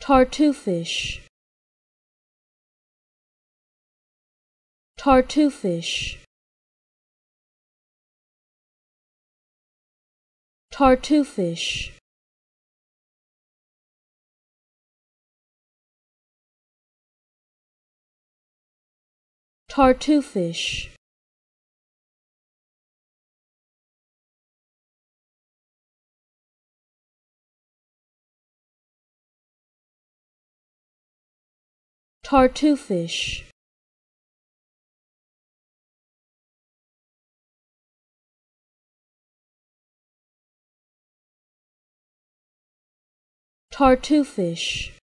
Tartufish. Tartufish. Tartufish. Tartufish. Tartufish. Tartufish.